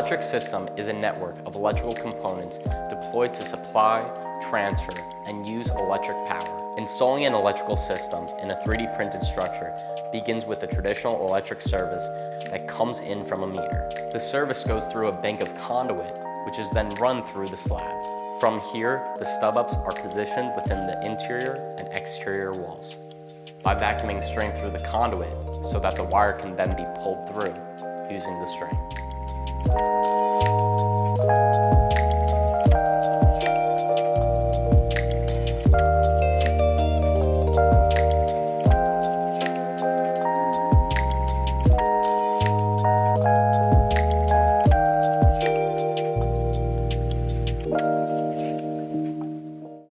electric system is a network of electrical components deployed to supply, transfer, and use electric power. Installing an electrical system in a 3D printed structure begins with a traditional electric service that comes in from a meter. The service goes through a bank of conduit, which is then run through the slab. From here, the stub-ups are positioned within the interior and exterior walls by vacuuming string through the conduit so that the wire can then be pulled through using the string.